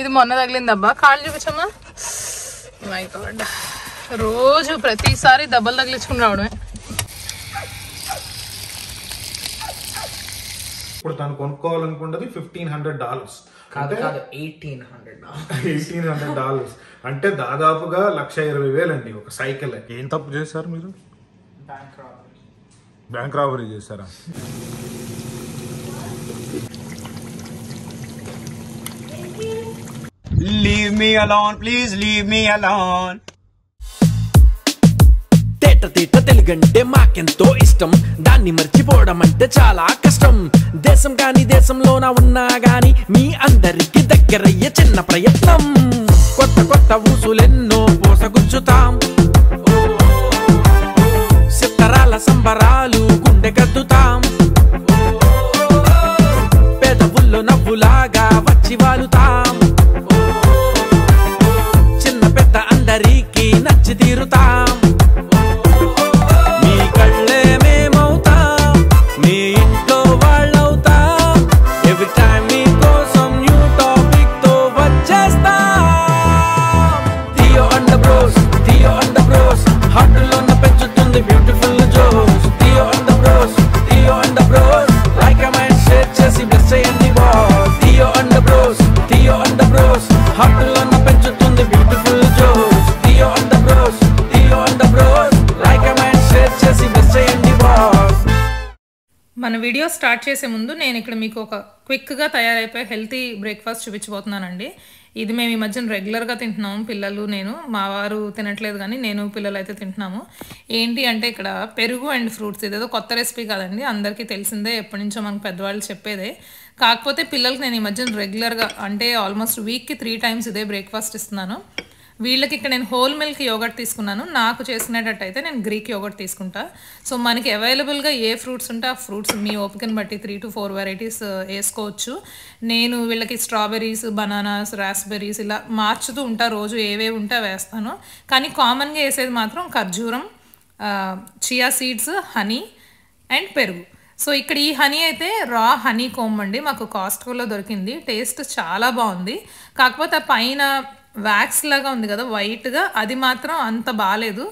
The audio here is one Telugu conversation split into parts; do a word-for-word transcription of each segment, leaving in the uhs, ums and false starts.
ఇది మొన్న తగిలిన దెబ్బ. కాళ్ళు చూపించమ్మా. మై గాడ్, రోజు ప్రతిసారి దెబ్బలు తగిలించుకుని రావడమే. ఇప్పుడు తను కొనుక్కోవాలనుకుంటది ఫిఫ్టీన్ హండ్రెడ్ డాలర్స్ కాదు కాదు eighteen hundred dollars eighteen hundred dollars అంటే దాదాపుగా లక్ష ఇరవై వేలు అండి ఒక సైకిల్. ఏం తప్పు చేశారు మీరు? Bank robbery. బ్యాంక్ రాబరీ చేశారా? Leave me alone, please leave me alone. Teta teta telugante maakento ishtam danni marchipodam ante chaala kashtam. Desam gaani desamlo na unna gaani mee andariki dakkarayya chinna prayatnam. Kotta kotta usulenno posagunchutam. Oh sittarala sambaralu gunde kattutam. Oh pedavullo navvulaga vachi valutam. అందరికి నచ్చి తీరుతాం. మీ కళ్ళే మేమవుతాం, మీ ఇంట్లో వాళ్ళవుతాం. ఎవ్రీ టైమ్ మీ కోసం న్యూ టాపిక్ తో వచ్చేస్తాం. Theo and the bros, Theo and the bros హార్ట్లోన పెంచుతుంది beautiful joys. Theo and the bros, Theo and the bros like comment share చేసి బ్లెస్ చేయండి boss. Theo and the bros, Theo and the bros హార్ట్లోన పెంచుతుంది బ్యూటిఫుల్ జోస్. మన వీడియో స్టార్ట్ చేసే ముందు నేను ఇక్కడ మీకు ఒక క్విక్గా తయారైపోయి హెల్తీ బ్రేక్ఫాస్ట్ చూపించబోతున్నానండి. ఇది మేము ఈ మధ్యన రెగ్యులర్గా తింటున్నాము, పిల్లలు నేను. మా వారు తినట్లేదు కానీ నేను పిల్లలు అయితే తింటున్నాము. ఏంటి అంటే ఇక్కడ పెరుగు అండ్ ఫ్రూట్స్. ఇదేదో కొత్త రెసిపీ కాదండి, అందరికీ తెలిసిందే, ఎప్పటి నుంచో మనకు పెద్దవాళ్ళు చెప్పేదే. కాకపోతే పిల్లలకి నేను ఈ మధ్యన రెగ్యులర్గా అంటే ఆల్మోస్ట్ వీక్కి త్రీ టైమ్స్ ఇదే బ్రేక్ఫాస్ట్ ఇస్తున్నాను. వీళ్ళకి ఇక్కడ నేను హోల్ మిల్క్ యోగర్ట్ తీసుకున్నాను. నాకు చేసినట్టయితే నేను గ్రీక్ యోగర్ట్ తీసుకుంటా. సో మనకి అవైలబుల్గా ఏ ఫ్రూట్స్ ఉంటే ఆ ఫ్రూట్స్ మీ ఓపికను బట్టి త్రీ టు ఫోర్ వెరైటీస్ వేసుకోవచ్చు. నేను వీళ్ళకి స్ట్రాబెర్రీస్, బనానాస్, రాస్బెర్రీస్ ఇలా మార్చుతూ ఉంటా. రోజు ఏవేవి ఉంటే వేస్తాను. కానీ కామన్గా వేసేది మాత్రం ఖర్జూరం, చియా సీడ్స్, హనీ అండ్ పెరుగు. సో ఇక్కడ ఈ హనీ అయితే రా హనీ కోమ్ అండి, మాకు కాస్ట్కోలో దొరికింది. టేస్ట్ చాలా బాగుంది. కాకపోతే ఆ పైన వ్యాక్స్ లాగా ఉంది కదా వైట్గా, అది మాత్రం అంత బాగాలేదు.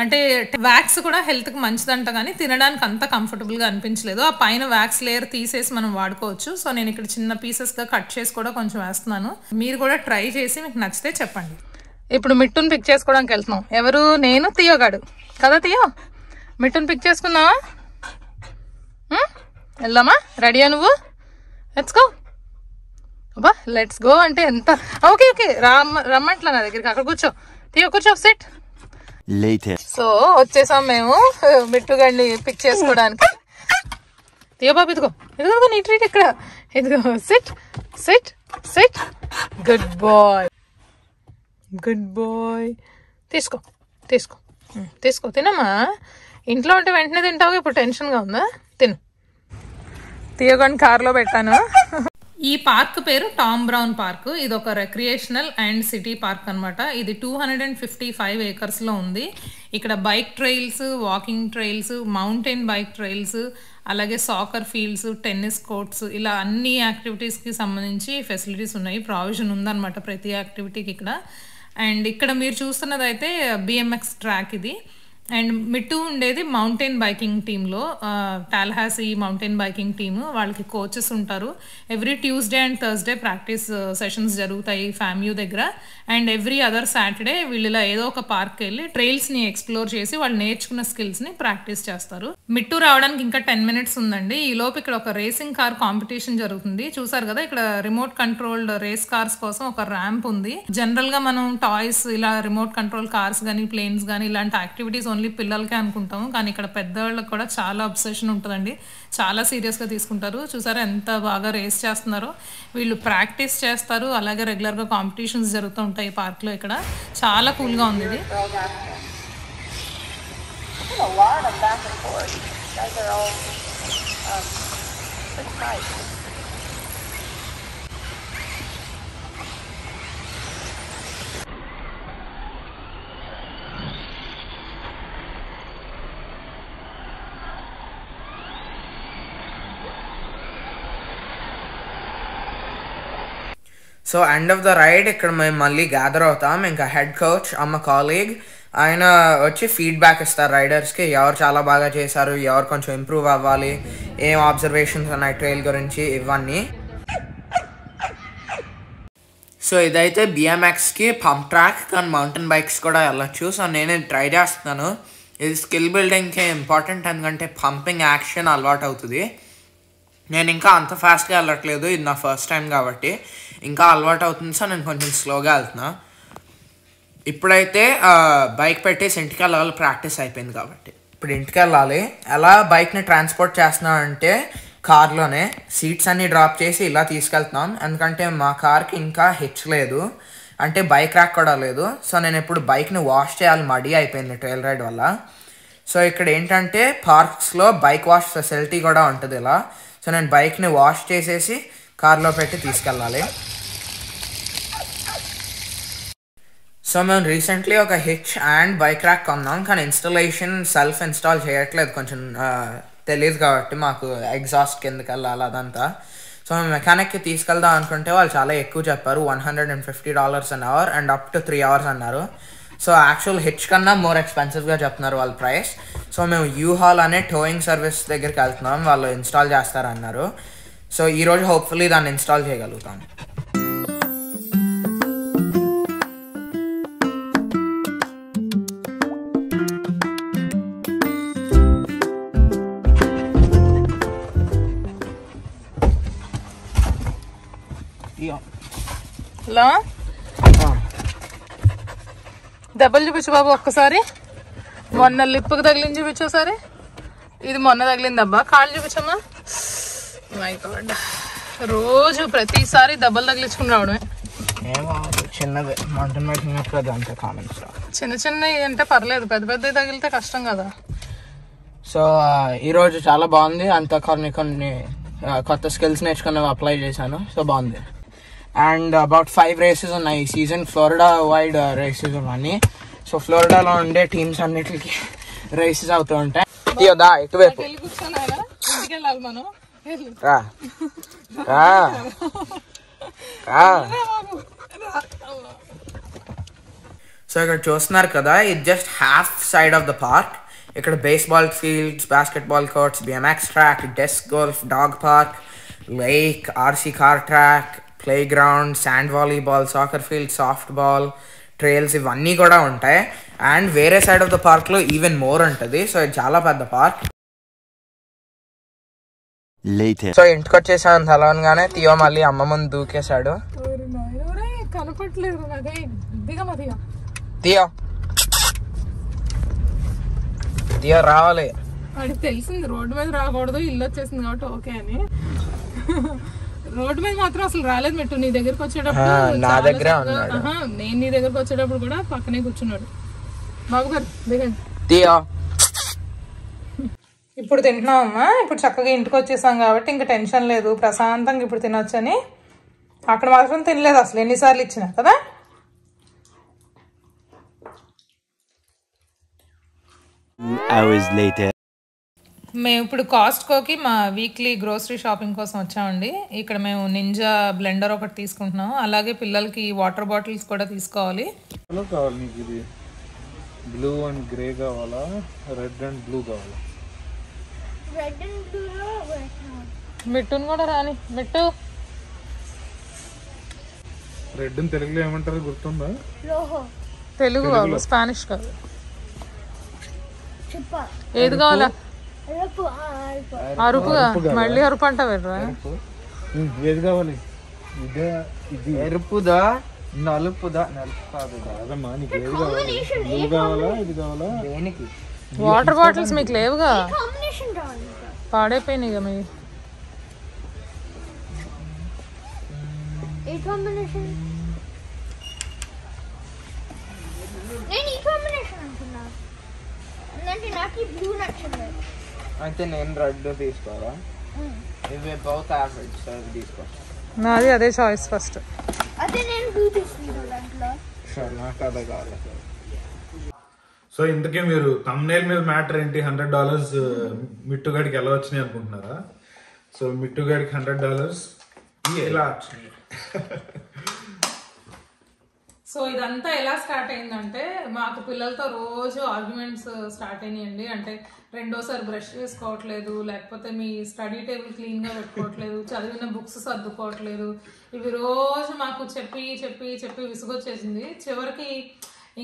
అంటే వ్యాక్స్ కూడా హెల్త్కి మంచిదంట కానీ తినడానికి అంత కంఫర్టబుల్గా అనిపించలేదు. ఆ పైన వ్యాక్స్ లేయర్ తీసేసి మనం వాడుకోవచ్చు. సో నేను ఇక్కడ చిన్న పీసెస్గా కట్ చేసి కూడా కొంచెం వేస్తున్నాను. మీరు కూడా ట్రై చేసి మీకు నచ్చితే చెప్పండి. ఇప్పుడు మిట్టును పిక్ చేసుకోవడానికి వెళ్తున్నాం. ఎవరు? నేను, తీయోగాడు కదా. తీయో, మిట్టును పిక్ చేసుకుందామా? వెళ్దామా? రెడీయా నువ్వు? Let's go. అబ్బా లెట్స్ గో అంటే ఎంత ఓకే ఓకే రమ్మ రమ్మంట్లా నా దగ్గరికి. అక్కడ కూర్చో, తీయ కూర్చో, సెట్. సో వచ్చేసాం మేము మిట్టుగాడిని పిక్ చేసుకోవడానికి. తీయ బాబు, ఇదిగో ఇదిగో నీ ట్రీట్ ఇక్కడ, ఇదిగో set set set. Good boy, good boy. తీసుకో తీసుకో తీసుకో, తినమ్మా. ఇంట్లో ఉంటే వెంటనే తింటావు, ఇప్పుడు టెన్షన్గా ఉందా? తిను. తీయగాడిని కారులో పెట్టాను. ఈ పార్క్ పేరు టామ్ బ్రౌన్ పార్క్. ఇది ఒక రిక్రియేషనల్ అండ్ సిటీ పార్క్ అనమాట. ఇది two hundred and fifty five ఏకర్స్లో ఉంది. ఇక్కడ bike trails, walking trails, mountain bike trails, అలాగే సాకర్ ఫీల్డ్స్, టెన్నిస్ కోర్ట్స్ ఇలా అన్ని యాక్టివిటీస్కి సంబంధించి ఫెసిలిటీస్ ఉన్నాయి. ప్రావిజన్ ఉందన్నమాట ప్రతి యాక్టివిటీకి ఇక్కడ. అండ్ ఇక్కడ మీరు చూస్తున్నదైతే బిఎంఎక్స్ ట్రాక్ ఇది. అండ్ మిట్టు ఉండేది మౌంటైన్ బైకింగ్ టీంలో, టాల్హాసీ మౌంటైన్ బైకింగ్ టీము. వాళ్ళకి కోచెస్ ఉంటారు. Every Tuesday and Thursday practice sessions జరుగుతాయి ఫ్యామిలీ దగ్గర. అండ్ ఎవ్రీ అదర్ సాటర్డే వీళ్ళలా ఏదో ఒక పార్క్కి వెళ్ళి ట్రైల్స్ని ఎక్స్ప్లోర్ చేసి వాళ్ళు నేర్చుకున్న స్కిల్స్ని ప్రాక్టీస్ చేస్తారు. మిట్టు రావడానికి ఇంకా టెన్ మినిట్స్ ఉందండి. ఈ లోపు ఇక్కడ ఒక రేసింగ్ కార్ కాంపిటీషన్ జరుగుతుంది. చూసారు కదా, ఇక్కడ రిమోట్ కంట్రోల్డ్ రేస్ కార్స్ కోసం ఒక ర్యాంప్ ఉంది. జనరల్గా మనం టాయ్స్ ఇలా రిమోట్ కంట్రోల్ కార్స్ కానీ ప్లేన్స్ కానీ ఇలాంటి యాక్టివిటీస్ ఓన్లీ పిల్లలకే అనుకుంటాము. కానీ ఇక్కడ పెద్దవాళ్ళకి కూడా చాలా అబ్సెషన్ ఉంటుందండి, చాలా సీరియస్గా తీసుకుంటారు. చూసారా ఎంత బాగా రేస్ చేస్తున్నారో. వీళ్ళు ప్రాక్టీస్ చేస్తారు, అలాగే రెగ్యులర్గా కాంపిటీషన్స్ జరుగుతూ ఉంటాయి ఈ పార్క్లో. ఇక్కడ చాలా కూల్గా ఉంది ఇది. So end of the ride ఇక్కడ మేము మళ్ళీ గ్యాదర్ అవుతాం. ఇంకా హెడ్ కోచ్ అమ్మ కాలీగ్ ఆయన వచ్చి ఫీడ్బ్యాక్ ఇస్తారు రైడర్స్కి, ఎవరు చాలా బాగా చేశారు, ఎవరు కొంచెం ఇంప్రూవ్ అవ్వాలి, ఏం ఆబ్జర్వేషన్స్ ఉన్నాయి ట్రైల్ గురించి ఇవన్నీ. సో ఇదైతే బిఎంఎక్స్కి పంప్ ట్రాక్, కానీ మౌంటైన్ బైక్స్ కూడా వెళ్ళచ్చు. సో నేనే ట్రై చేస్తున్నాను. ఇది స్కిల్ బిల్డింగ్కి ఇంపార్టెంట్, ఎందుకంటే పంపింగ్ యాక్షన్ అలవాటు అవుతుంది. నేను ఇంకా అంత ఫాస్ట్గా వెళ్ళట్లేదు, ఇది నా ఫస్ట్ టైం కాబట్టి ఇంకా అలవాటు అవుతుంది. సో నేను కొంచెం స్లోగా వెళ్తున్నా. ఇప్పుడైతే బైక్ పెట్టేసి ఇంటికి వెళ్ళాలి, ప్రాక్టీస్ అయిపోయింది కాబట్టి ఇప్పుడు ఇంటికి వెళ్ళాలి. ఎలా బైక్ని ట్రాన్స్పోర్ట్ చేస్తున్నా అంటే కార్లోనే సీట్స్ అన్నీ డ్రాప్ చేసి ఇలా తీసుకెళ్తున్నాం, ఎందుకంటే మా కార్కి ఇంకా హెచ్ లేదు, అంటే బైక్ ర్యాక్ కూడా లేదు. సో నేను ఇప్పుడు బైక్ని వాష్ చేయాలి, మడి అయిపోయింది ట్రైల్ రైడ్ వల్ల. సో ఇక్కడ ఏంటంటే పార్క్స్లో బైక్ వాష్ ఫెసిలిటీ కూడా ఉంటుంది ఇలా. సో నేను బైక్ని వాష్ చేసేసి కార్లో పెట్టి తీసుకెళ్ళాలి. సో మేము రీసెంట్లీ ఒక హిచ్ అండ్ బైక్ ర్యాక్ కొన్నాం, కానీ ఇన్స్టలేషన్ సెల్ఫ్ ఇన్స్టాల్ చేయట్లేదు, కొంచెం తెలియదు కాబట్టి మాకు ఎగ్జాస్ట్ కిందకి వెళ్ళాలి అదంతా. సో మేము మెకానిక్కి తీసుకెళ్దాం అనుకుంటే వాళ్ళు చాలా ఎక్కువ చెప్పారు, one hundred and fifty dollars an hour and up to three hours అన్నారు. సో యాక్చువల్ హిచ్ కన్నా మోర్ ఎక్స్పెన్సివ్గా చెప్తున్నారు వాళ్ళ ప్రైస్. సో మేము యూహాల్ అనే టోయింగ్ సర్వీస్ దగ్గరికి వెళ్తున్నాం, వాళ్ళు ఇన్స్టాల్ చేస్తారన్నారు. సో ఈరోజు హోప్ఫుల్లీ దాన్ని ఇన్స్టాల్ చేయగలుగుతాం. హలో దెబ్బలు చూపించు బాబు ఒక్కసారి, మొన్న లిప్పుకు తగిలింది చూపించు ఒకసారి, ఇది మొన్న తగిలింది దెబ్బ. కాళ్ళు చూపించమ్మా. మై గాడ్ రోజు ప్రతిసారి దెబ్బలు తగిలించుకుని రావడమే. చిన్నది మౌంటైన్ బైక్ చిన్న చిన్నవి అంటే పర్లేదు, పెద్ద పెద్దవి తగిలితే కష్టం కదా. సో ఈరోజు చాలా బాగుంది, అంతా కొన్ని కొన్ని కొత్త స్కిల్స్ నేర్చుకున్నవి అప్లై చేశాను. సో బాగుంది. అండ్ అబౌట్ ఫైవ్ రేసెస్ ఉన్నాయి ఈ సీజన్, ఫ్లోరిడా వైడ్ రేసెస్ అన్నీ. సో ఫ్లోరిడాలో ఉండే టీమ్స్ అన్నిటికి రేసెస్ అవుతూ ఉంటాయి. ఇటువైపు సో ఇక్కడ చూస్తున్నారు కదా, ఇది just half side of the park. ఇక్కడ baseball fields, basketball courts, BMX track, disc golf, dog park, lake, RC car track, play ground, sand volleyball, soccer field, softball trails ఇవన్నీ కూడా ఉంటాయి. అండ్ వేరే సైడ్ ఆఫ్ ద పార్క్లో ఈవెన్ మోర్ ఉంటుంది. సో ఇది చాలా పెద్ద పార్క్. సో ఇంటికి వచ్చేసాను తెలవగానే, తీయో మళ్ళీ అమ్మ ముందు దూకేశాడు. తీయో తీయో రావాలి అది తెలిసింది, రోడ్డు మీద రాకూడదు, ఇల్లు వచ్చేసింది కాబట్టి ఓకే అని. రోడ్డు మీద మాత్రం అసలు రాలేదు మెట్టు, నీ దగ్గరకు వచ్చేటప్పుడు నా దగ్గర ఉన్నాడు, నేను నీ దగ్గరకు వచ్చేటప్పుడు కూడా పక్కనే కూర్చున్నాడు. బాబు గారు దిగండి. ఇప్పుడు తింటున్నామమ్మా, ఇప్పుడు చక్కగా ఇంటికి వచ్చేసాం కాబట్టి ఇంకా టెన్షన్ లేదు, ప్రశాంతంగా ఇప్పుడు తినొచ్చని. అక్కడ మాత్రం తినలేదు అసలు, ఎన్నిసార్లు ఇచ్చినా కదా. మేము ఇప్పుడు కాస్ట్కోకి మా వీక్లీ గ్రోసరీ షాపింగ్ కోసం వచ్చామండి. ఇక్కడ మేము నింజా బ్లెండర్ ఒకటి తీసుకుంటున్నాం, అలాగే పిల్లలకి వాటర్ బాటిల్స్ కూడా తీసుకోవాలి. బ్లూ అండ్ గ్రే కావాలా, రెడ్ అండ్ బ్లూ కావాలా? మిట్టును కూడా రాని మిట్టు. రెడ్ తెలుగులో ఏమంటారు గుర్తుందా? తెలుగు కావాలి, స్పానిష్ కాదు, ఏది కావాలా? అరుపుగా మళ్ళీ అరుపు అంట కావాలి. ఎరుపుదా నలుపుదా? వాటర్ బాటిల్స్ మీకు లేవుగా, పాడైపోయినాయిగా మీ. అయితే నేను రెడ్ తీసుకోవాలా? ఇవి బౌత్ యావరేజ్ సైజ్ తీసుకోవాలి. నాది అదే చాయిస్ ఫస్ట్. అదే నేను బ్లూ తీసుకుంటా దాంట్లో. సరే నాకు అదే కావాలి. సో ఇంతకీ మీరు థంబ్నైల్ మీద మ్యాటర్ ఏంటి, హండ్రెడ్ డాలర్స్ మిట్టుగాడికి ఎలా వచ్చినాయి అనుకుంటున్నారా? సో మిట్టుగాడికి హండ్రెడ్ డాలర్స్ ఇలా వచ్చినాయి. So, idantha ela start ayindante maaku pillalto roju arguments start ayinandi ante rendo sar brush chesukovatledu lekapothe mee study table clean ga pettukovatledu chadivina books saddukovatledu ivi roju maaku cheppi cheppi cheppi visogochesindi chevariki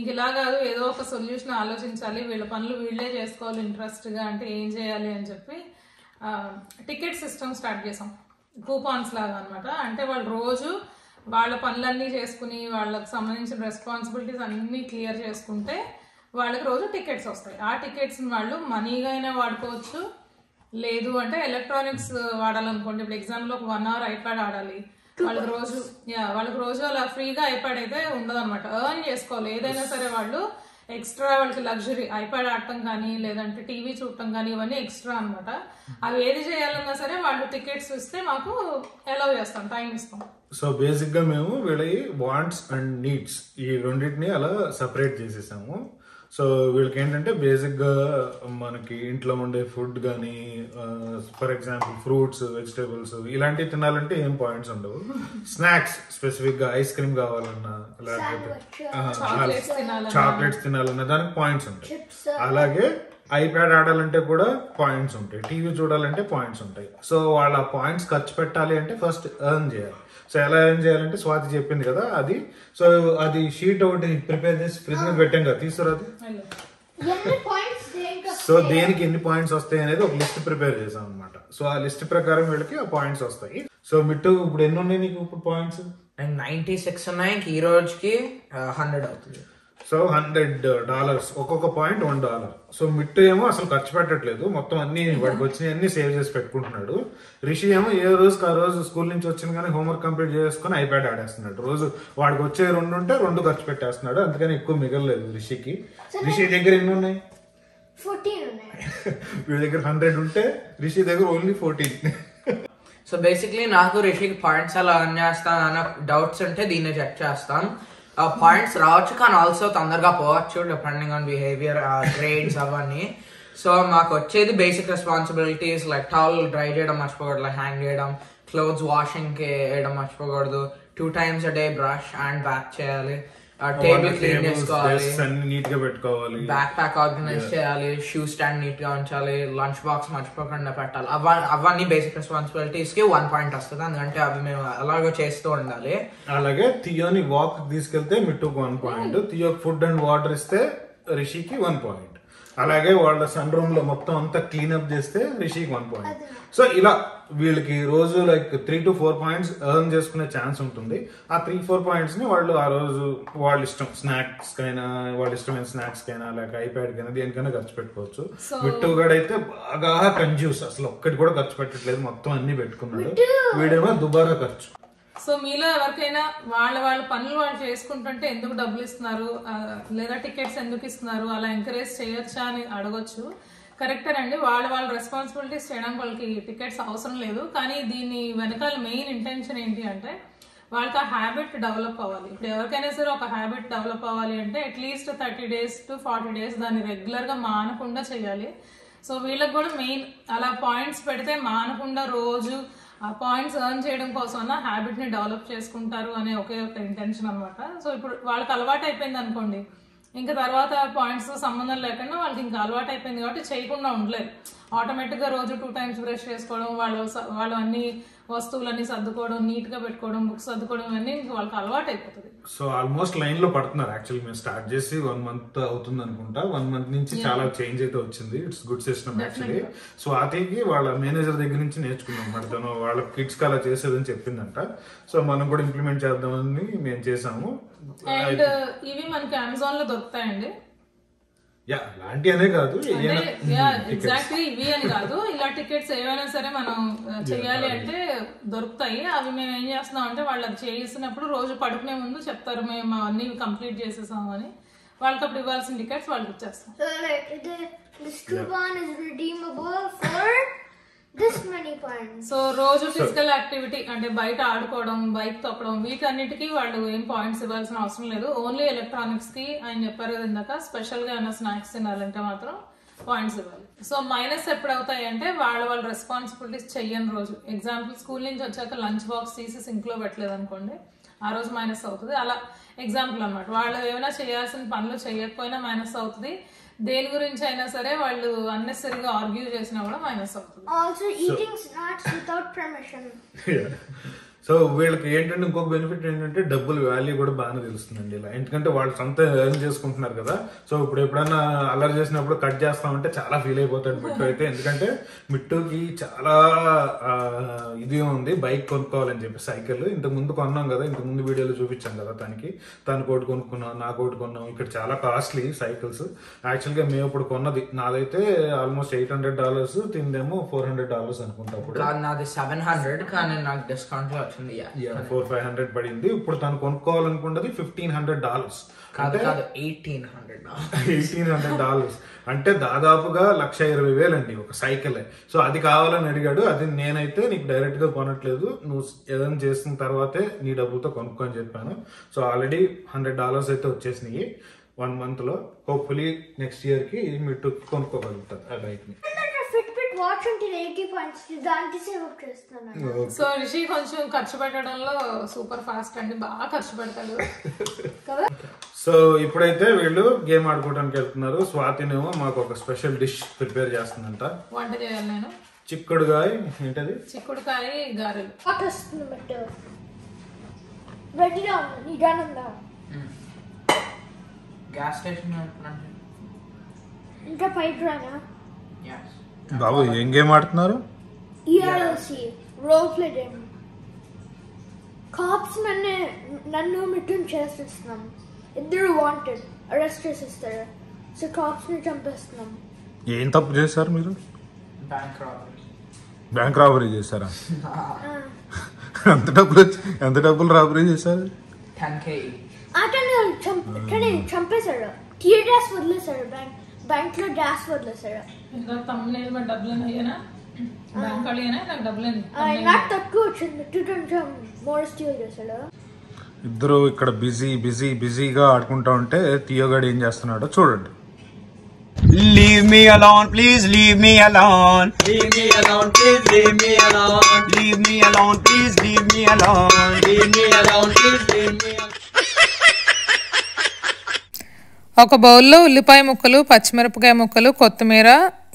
inga ila gaadu edo oka solution aalocinchali veela panlu veelle chesukovali interest ga ante em cheyali ani cheppi ticket system start chesam coupons laga anamata ante vaallu roju వాళ్ళ పనులన్నీ చేసుకుని వాళ్ళకి సంబంధించిన రెస్పాన్సిబిలిటీస్ అన్నీ క్లియర్ చేసుకుంటే వాళ్ళకి రోజు టికెట్స్ వస్తాయి. ఆ టికెట్స్ని వాళ్ళు మనీగా అయినా వాడుకోవచ్చు, లేదు అంటే ఎలక్ట్రానిక్స్ వాడాలనుకోండి. ఇప్పుడు ఎగ్జామ్లో ఒక వన్ అవర్ ఐప్యాడ్ ఆడాలి, వాళ్ళకి రోజు వాళ్ళకి రోజు అలా ఫ్రీగా ఐప్యాడ్ అయితే ఉండదన్నమాట. ఎర్న్ చేసుకోవాలి ఏదైనా సరే వాళ్ళు ఎక్స్ట్రా, వాళ్ళకి లగ్జరీ ఐప్యాడ్ ఆడటం కానీ లేదంటే టీవీ చూడటం కానీ ఇవన్నీ ఎక్స్ట్రా అనమాట. అవి ఏది చేయాలన్నా సరే వాళ్ళు టికెట్స్ ఇస్తే మాకు అలౌ చేస్తాం, టైం ఇస్తాం. సో బేసిక్ గా మేము వీళ్ళ వాంట్స్ అండ్ నీడ్స్ ఈ రెండింటిని అలా సెపరేట్ చేసేసాము. సో వీళ్ళకి ఏంటంటే బేసిక్ గా మనకి ఇంట్లో ఉండే ఫుడ్ కానీ, ఫర్ ఎగ్జాంపుల్ ఫ్రూట్స్, వెజిటేబుల్స్ ఇలాంటివి తినాలంటే ఏం పాయింట్స్ ఉండవు. స్నాక్స్ స్పెసిఫిక్ గా ఐస్ క్రీమ్ కావాలన్నా లేకపోతే చాక్లెట్స్ తినాలన్నా దానికి పాయింట్స్ ఉంటాయి. అలాగే ఐప్యాడ్ ఆడాలంటే కూడా పాయింట్స్ ఉంటాయి, టీవీ చూడాలంటే పాయింట్స్ ఉంటాయి. సో వాళ్ళ పాయింట్స్ ఖర్చు పెట్టాలి అంటే ఫస్ట్ ఎర్న్ చేయాలి. సో ఎలా ఎర్న్ చేయాలంటే స్వాతి చెప్పింది కదా అది. సో అది షీట్ ఒకటి ప్రిపేర్ చేసి ఫ్రిడ్జ్ మీద పెట్టాం కదా, తీసుకురాదు. సో దేనికి ఎన్ని పాయింట్స్ వస్తాయి అనేది ఒక లిస్ట్ ప్రిపేర్ చేసాం అనమాట. సో ఆ లిస్ట్ ప్రకారం వీళ్ళకి ఆ పాయింట్స్ వస్తాయి. సో మిట్టు ఇప్పుడు ఎన్ని ఉన్నాయి నీకు ఇప్పుడు పాయింట్స్? నైన్టీ సిక్స్ ఉన్నాయి, ఈ రోజుకి హండ్రెడ్ అవుతుంది. సో హండ్రెడ్ డాలర్స్ ఒక్కొక్క point one dollar. So Mittu ఏమో అసలు ఖర్చు పెట్టట్లేదు, మొత్తం అన్ని వాడికి వచ్చినాయి అన్ని సేవ్ చేసి పెట్టుకుంటున్నాడు. రిషి ఏమో ఏ రోజుకి ఆ రోజు స్కూల్ నుంచి వచ్చిన కానీ హోంవర్క్ కంప్లీట్ చేసుకుని ఐప్యాడ్ ఆడేస్తున్నాడు. రోజు వాడికి వచ్చే రెండు ఉంటే రెండు ఖర్చు పెట్టేస్తున్నాడు, అందుకని ఎక్కువ మిగలలేదు రిషికి. రిషి దగ్గర ఎన్ని ఉన్నాయి? వీడి దగ్గర హండ్రెడ్ ఉంటే రిషి దగ్గర ఓన్లీ ఫోర్టీన్. సో బేసిక్లీ నాకు రిషికి పాయింట్స్ అలా అర్న్ చేస్తాను అన్న డౌట్స్ ఉంటే దీన్ని చెక్ చేస్తాం. పాయింట్స్ రావచ్చు కానీ ఆల్సో తొందరగా పోవచ్చు, డిపెండింగ్ ఆన్ బిహేవియర్, గ్రేడ్స్ అవన్నీ. సో మాకు వచ్చేది basic responsibilities like towel dry చేయడం మర్చిపోకూడదు, లైక్ హ్యాంగ్ చేయడం, క్లోత్స్ వాషింగ్కి వేయడం మర్చిపోకూడదు, two times a day brush and back చేయాలి, టేబుల్ క్లీన్ చేసుకోవాలి, బ్యాక్ ప్యాక్ ఆర్గనైజ్ చేయాలి, షూ స్టాండ్ నీట్ గా ఉంచాలి, లంచ్ బాక్స్ మర్చిపోకుండా పెట్టాలి. అవ అవన్నీ బేసిక్ రెస్పాన్సిబిలిటీస్ కి వన్ పాయింట్ వస్తుంది, అందుకంటే అవి మేము అలాగే చేస్తూ ఉండాలి. అలాగే తియోని వాక్ తీసుకెళ్తే మిట్టుకు one point, Theo food and water ఇస్తే రిషికి వన్ పాయింట్, అలాగే వాళ్ళ సన్ రూమ్ లో మొత్తం అంతా క్లీన్ అప్ చేస్తే రిషికి వన్ పాయింట్. సో ఇలా వీళ్ళకి రోజు like three to four points earn చేసుకునే ఛాన్స్ ఉంటుంది. ఆ త్రీ ఫోర్ పాయింట్స్ ని వాళ్ళు ఆ రోజు వాళ్ళ ఇష్టం స్నాక్స్ కైనా, వాళ్ళ ఇష్టమైన స్నాక్స్ కైనా లేక ఐప్యాడ్ కైనా దేనికైనా ఖర్చు పెట్టుకోవచ్చు. విట్టుగాడు అయితే బాగా కన్జ్యూస్, అసలు ఒక్కటి కూడా ఖర్చు పెట్టట్లేదు, మొత్తం అన్ని పెట్టుకున్నాడు. వీడేమో దుబారా ఖర్చు. సో మీలో ఎవరికైనా వాళ్ళ వాళ్ళ పనులు వాళ్ళు చేసుకుంటుంటే ఎందుకు డబ్బులు ఇస్తున్నారు లేదా టికెట్స్ ఎందుకు ఇస్తున్నారు అలా ఎంకరేజ్ చేయొచ్చా అని అడగొచ్చు. కరెక్టేనండి, వాళ్ళ వాళ్ళ రెస్పాన్సిబిలిటీస్ చేయడానికి వాళ్ళకి టికెట్స్ అవసరం లేదు. కానీ దీని వెనకాల మెయిన్ ఇంటెన్షన్ ఏంటి అంటే వాళ్ళకి ఆ హ్యాబిట్ డెవలప్ అవ్వాలి. ఇప్పుడు ఎవరికైనా సరే ఒక హ్యాబిట్ డెవలప్ అవ్వాలి అంటే at least thirty days to forty days దాన్ని రెగ్యులర్గా మానకుండా చేయాలి. సో వీళ్ళకి కూడా మెయిన్ అలా పాయింట్స్ పెడితే మానకుండా రోజు ఆ పాయింట్స్ ఎర్న్ చేయడం కోసం హ్యాబిట్ని డెవలప్ చేసుకుంటారు అనే ఒకే ఒక ఇంటెన్షన్ అనమాట. సో ఇప్పుడు వాళ్ళకి అలవాటు అయిపోయింది అనుకోండి, ఇంకా తర్వాత పాయింట్స్తో సంబంధం లేకుండా వాళ్ళకి ఇంకా అలవాటు అయిపోయింది కాబట్టి చేయకుండా ఉండలేదు. ఆటోమేటిక్గా రోజు టూ టైమ్స్ బ్రష్ చేసుకోవడం, వాళ్ళు వాళ్ళు అన్ని వస్తువులన్నీ సర్దుకోవడం, నీట్గా పెట్టుకోవడం, బుక్స్ సర్దుకోవడం ఇవన్నీ ఇంకా వాళ్ళకి అలవాటు అయిపోతుంది. సో ఆల్మోస్ట్ లైన్లో పడుతున్నారు. యాక్చువల్లీ మేము స్టార్ట్ చేసి వన్ మంత్ అవుతుంది అనుకుంటా, వన్ మంత్ నుంచి చాలా చేంజ్ అయితే వచ్చింది. It's good system actually. So అతనికి వాళ్ళ మేనేజర్ దగ్గర నుంచి నేర్చుకున్నాం అనమాట, తను వాళ్ళ కిడ్స్కి అలా చేసేదని చెప్పిందంట. సో మనం కూడా ఇంప్లిమెంట్ చేద్దామని మేము చేసాము. అండ్ ఇవి మనకి అమెజాన్ లో దొరుకుతాయండి. యా లాంటి అనే కాదు, ఎగ్జాక్ట్లీ ఇవి అని కాదు, ఇలా టికెట్స్ ఏవైనా సరే మనం చేయాలి అంటే దొరుకుతాయి. అవి మేము ఏం చేస్తున్నాం అంటే వాళ్ళకి చేసినప్పుడు రోజు పడుకునే ముందు చెప్తారు మేము అన్ని కంప్లీట్ చేసేసాము అని, వాళ్ళకి అప్పుడు ఇవ్వాల్సిన టికెట్స్ వాళ్ళకి ఇచ్చేస్తాం. సో రోజు ఫిజికల్ యాక్టివిటీ అంటే బయట ఆడుకోవడం, బైక్ తొక్కడం వీటన్నిటికీ వాళ్ళు ఏం పాయింట్స్ ఇవ్వాల్సిన అవసరం లేదు. ఓన్లీ ఎలక్ట్రానిక్స్ కి ఆయన చెప్పారు ఇందాక స్పెషల్ గా ఏమైనా స్నాక్స్ తినాలంటే మాత్రం పాయింట్స్ ఇవ్వాలి. సో మైనస్ ఎప్పుడవుతాయి అంటే వాళ్ళ వాళ్ళ రెస్పాన్సిబిలిటీస్ చెయ్యని రోజు. ఎగ్జాంపుల్ స్కూల్ నుంచి వచ్చాక లంచ్ బాక్స్ తీసి సింక్లో పెట్టలేదు అనుకోండి, ఆ రోజు మైనస్ అవుతుంది. అలా ఎగ్జాంపుల్ అనమాట. వాళ్ళు ఏమైనా చేయాల్సిన పనులు చేయకపోయినా మైనస్ అవుతుంది. దేని గురించి అయినా సరే వాళ్ళు అన్నెసరీగా ఆర్గ్యూ చేసినా కూడా మైనస్ అవుతుంది. Also eating snacks without permission. So వీళ్ళకి ఏంటంటే ఇంకో బెనిఫిట్ ఏంటంటే డబ్బులు వాల్యూ కూడా బాగానే తెలుస్తుందండి ఇలా. ఎందుకంటే వాళ్ళు సొంత ఎర్న్ చేసుకుంటున్నారు కదా. సో ఇప్పుడు ఎప్పుడైనా అల్లరి చేసినప్పుడు కట్ చేస్తామంటే చాలా ఫీల్ అయిపోతాడు మిట్టు అయితే. ఎందుకంటే మిట్టుకి చాలా ఇది ఉంది, బైక్ కొనుక్కోవాలని చెప్పి సైకిల్ ఇంతకు ముందు కొన్నాం కదా, ఇంతకు ముందు వీడియోలో చూపించాం కదా తనకి. తను కోటి కొనుక్కున్నాం, నా కోటి కొన్నాం. ఇక్కడ చాలా కాస్ట్లీ సైకిల్స్. యాక్చువల్గా మేము ఇప్పుడు కొన్నది నాదైతే ఆల్మోస్ట్ ఎయిట్ హండ్రెడ్ డాలర్స్ తిందేమో ఫోర్ హండ్రెడ్ డాలర్స్ అనుకుంటా. అప్పుడు సెవెన్ హండ్రెడ్ కానీ నాకు డిస్కౌంట్ లో ఫోర్ ఫైవ్ హండ్రెడ్ పడింది. ఇప్పుడు తను కొనుక్కోవాలనుకున్నది ఫిఫ్టీన్ హండ్రెడ్ డాలర్స్ కాదు కాదు eighteen hundred eighteen hundred dollars అంటే దాదాపుగా లక్ష ఇరవై వేలు అండి ఒక సైకిల్. సో అది కావాలని అడిగాడు. అది నేనైతే నీకు డైరెక్ట్ గా కొనట్లేదు, నువ్వు ఏదైనా చేసిన తర్వాతే నీ డబ్బులతో కొనుక్కో అని చెప్పాను. సో ఆల్రెడీ హండ్రెడ్ డాలర్స్ అయితే వచ్చేసినాయి వన్ మంత్ లో. హోప్ఫుల్లీ నెక్స్ట్ ఇయర్ కి మీరు కొనుక్కోగలుగుతారు ఆ బైక్ ని. సో రిషి కొంచెం ఖర్చు పెట్టడంలో సూపర్ ఫాస్ట్ అండి, బాగా ఖర్చు పెడతాడు కదా. సో ఇప్పుడైతే వీళ్ళు గేమ్ ఆడుకోవడానికి వెళ్తున్నారు. స్వాతినేమో మాకు ఒక స్పెషల్ డిష్ ప్రిపేర్ చేస్తుందంట. వంట చేయాలి నేను. చిక్కుడుకాయ ఏంటది? చిక్కుడుకాయ గారెలు. గ్యాస్ స్టేషన్ ఇంకా పైప్ రానా? బాబు ఏం గేమ్ ఆడుతున్నారు? నన్ను మిట్టం చేసేస్తున్నాం, ఇద్దరు వాంటెడ్ అరెస్ట్ చేసేస్తారు. సో కాప్స్ ని చంపేస్తున్నాం. ఏం తప్పు చేశారు మీరు? Bank robbery. బ్యాంక్ రాబరీ చేశారా? ఎంత డబ్బులు ఎంత డబ్బులు రాబరీ చేశారు? అతను చంపేశాడు, టీర్ గ్యాస్ వదిలేశాడు, బ్యాంక్ బ్యాంక్ లో గ్యాస్ వదిలేశాడు. ఇద్దరు ఇక్కడ బిజీ బిజీ బిజీగా ఆడుకుంటా ఉంటే తీయగాడు ఏం చేస్తున్నాడో చూడండి. Leave me alone, please leave me alone. Leave me alone, please leave me alone. Leave me alone, please leave me alone. Leave me alone, please leave me alone. ఒక బౌల్లో ఉల్లిపాయ ముక్కలు, పచ్చిమిరపకాయ ముక్కలు, కొత్తిమీర,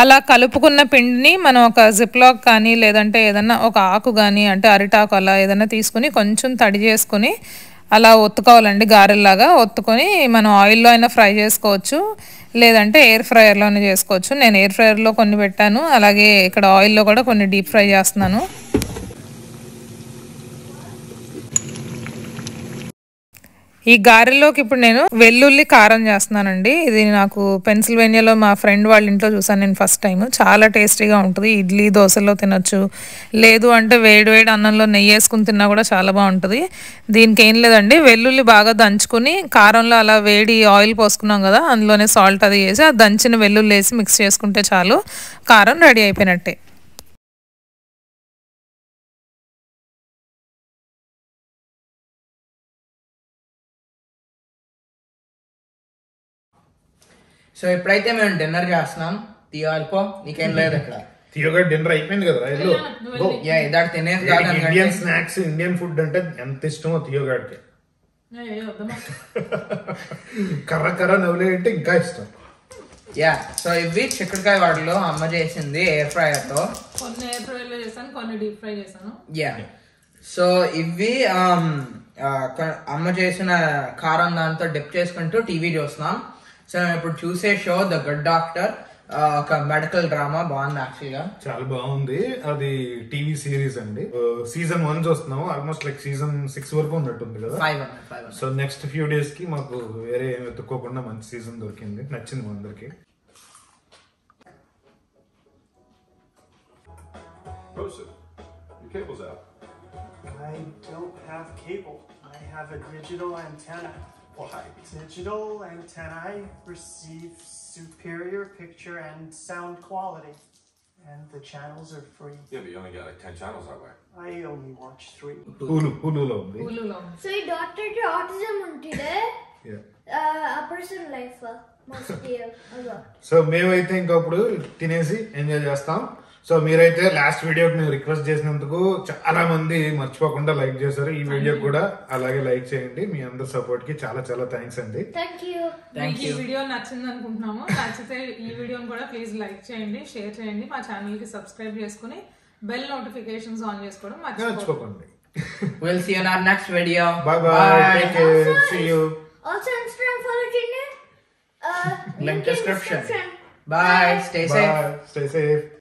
అలా కలుపుకున్న పిండిని మనం ఒక జిప్లాక్ కానీ లేదంటే ఏదన్నా ఒక ఆకు కానీ అంటే అరిటాకు అలా ఏదన్నా తీసుకుని కొంచెం తడి చేసుకుని అలా ఒత్తుకోవాలండి గారెల్లాగా. ఒత్తుకొని మనం ఆయిల్లో అయినా ఫ్రై చేసుకోవచ్చు, లేదంటే ఎయిర్ ఫ్రైయర్లోనే చేసుకోవచ్చు. నేను ఎయిర్ ఫ్రైయర్లో కొన్ని పెట్టాను, అలాగే ఇక్కడ ఆయిల్లో కూడా కొన్ని డీప్ ఫ్రై చేస్తున్నాను. ఈ గారెల్లోకి ఇప్పుడు నేను వెల్లుల్లి కారం చేస్తున్నానండి. ఇది నాకు పెన్సిల్వేనియాలో మా ఫ్రెండ్ వాళ్ళ ఇంట్లో చూసాను నేను ఫస్ట్ టైం. చాలా టేస్టీగా ఉంటుంది, ఇడ్లీ దోశలో తినొచ్చు, లేదు అంటే వేడి వేడి అన్నంలో నెయ్యి వేసుకుని తిన్నా కూడా చాలా బాగుంటుంది. దీనికి ఏం లేదండి, వెల్లుల్లి బాగా దంచుకుని కారంలో అలా వేడి ఆయిల్ పోసుకున్నాం కదా, అందులోనే సాల్ట్ అది వేసి ఆ దంచిన వెల్లుల్లి వేసి మిక్స్ చేసుకుంటే చాలు, కారం రెడీ అయిపోయినట్టే. సో ఎప్పుడైతే మేము డిన్నర్ చేస్తున్నాం. తీయో అల్పో నీకేం లేదు ఇక్కడ. తీయగా డిన్నర్ అయిపోయింది కదా, ఇండియన్ స్నాక్స్ ఇండియన్ ఫుడ్ అంటే ఎంత ఇష్టమో తీయోగాడికి. కర్ర కర్ర నవ్వులే అంటే ఇంకా ఇష్టం. యా సో ఇవి చిక్కుడుకాయ వాటిలో అమ్మ చేసింది ఎయిర్ ఫ్రైయర్ తో. కొన్ని ఎయిర్ ఫ్రైయర్ లో చేశాను, కొన్ని డీప్ ఫ్రై చేశాను. యా సో ఇవి అమ్మ చేసిన కారం దాంతో డిప్ చేసుకుంటూ టీవీ చూస్తున్నాం. సో నేను ఇప్పుడు చూసే షో ద గుడ్ డాక్టర్, ఒక మెడికల్ డ్రామా. బాగుంది యాక్చువల్ గా, చాలా బాగుంది. అది టీవీ సిరీస్ అండి. సీజన్ వన్ చూస్తున్నాము, ఆల్మోస్ట్ లైక్ సీజన్ సిక్స్ వరకు ఉన్నట్టుంది కదా. సో నెక్స్ట్ ఫ్యూ డేస్ కి మాకు వేరే ఏమి వెతుక్కోకుండా మంచి సీజన్ దొరికింది, నచ్చింది మా అందరికి. I don't have cable. I have a digital antenna. Why? Digital antennae receive superior picture and sound quality. And the channels are free. Yeah, but you only get like ten channels that way. I only watch three. Hulu, Hulu only. Hulu only. So you doctor to autism until there? Yeah. Uh, a personal life must be a lot. So maybe I think about Tennessee enjoy Rajasthan. So me right there last video ni request చేసినందుకు చాలా మంది మర్చిపోకుండా లైక్ చేశారు ఈ వీడియో కూడా అలాగే లైక్ చేయండి మీ అందరి సపోర్ట్ కి చాలా చాలా థాంక్స్ అండి థాంక్యూ థాంక్యూ ఈ వీడియో నచ్చింది అనుకుంటున్నాము నచ్చితే ఈ వీడియోని కూడా ప్లీజ్ లైక్ చేయండి షేర్ చేయండి మా ఛానల్ కి సబ్స్క్రైబ్ చేసుకొని బెల్ నోటిఫికేషన్స్ ఆన్ చేసుకోవడం మర్చిపోకండి We'll see you in our next video. Bye bye. Take care. See you. Also Instagram follow Ninja. Uh link description. Bye. Stay safe. Stay safe.